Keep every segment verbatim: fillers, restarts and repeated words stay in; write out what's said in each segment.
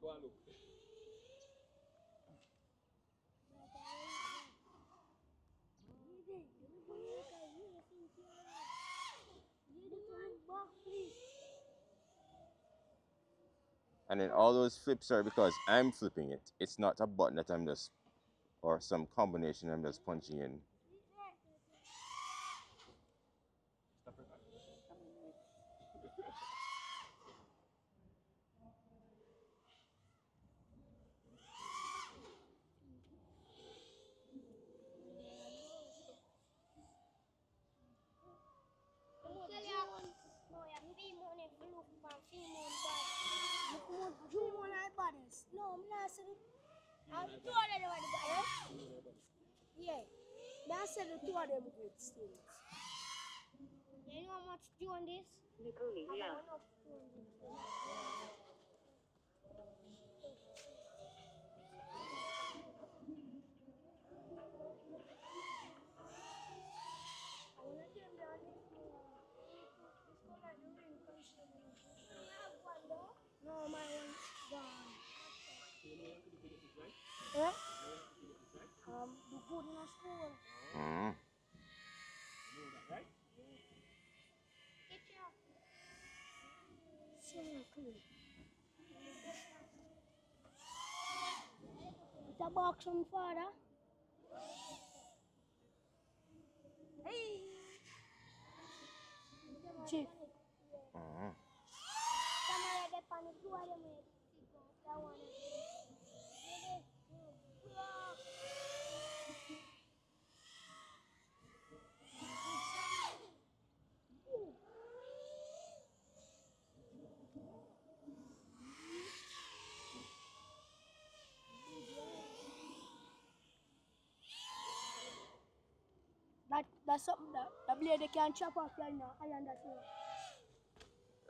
Go and look. And then all those flips are because I'm flipping it. It's not a button that I'm just, or some combination I'm just punching in. No, I'm not saying I'm two of them bodies. Yeah. That's the two of them good things. You know how much do you want this? Nicole, yeah. No, my one's gone. Yeah. Um, do good in a school. Mm. You know that, right? Get your... So cool. It's a box on father. Hey! Chief. Mm. Somebody get on the two of them. That one is... That, that's something that the blade they can't chop off right now. I understand.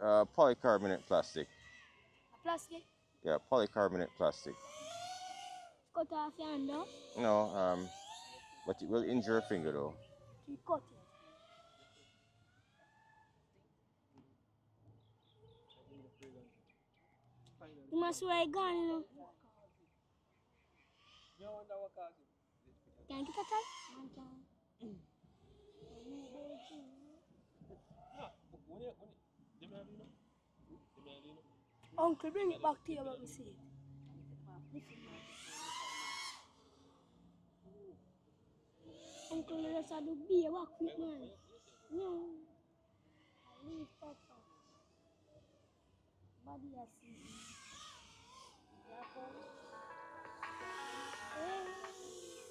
Uh, polycarbonate plastic. A plastic? Yeah, polycarbonate plastic. Cut off your hand, no? No, um, but it will injure your finger though. You cut it. You must wear a gun, you know. Can you get a gun? Mm. Uncle, bring it back to you when we see it. Uncle, let us do beer work with man. No. I need Papa. Body has seen. It's a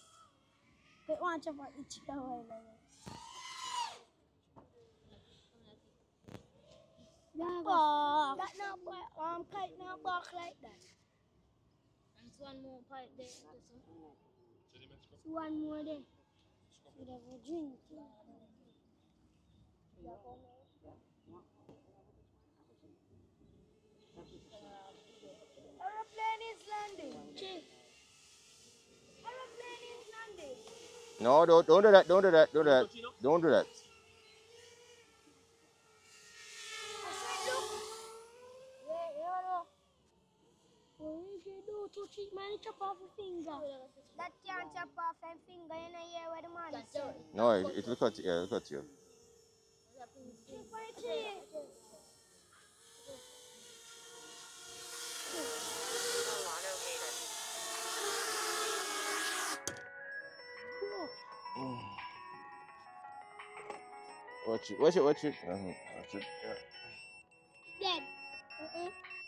But watch out for each other. That box. That not box. Um, kite not box like that. And it's one more pipe there. It's one more there. We have a drink. Aeroplane is landing. Chief. Aeroplane is landing. No, don't, don't do that. Don't do that. Don't do that. Don't do that. That can't chop off and finger in a year where the man is. No, it, it look at you. Yeah, look at you. Watch it, watch it, watch it. Watch it, yeah. Dead. Uh-uh.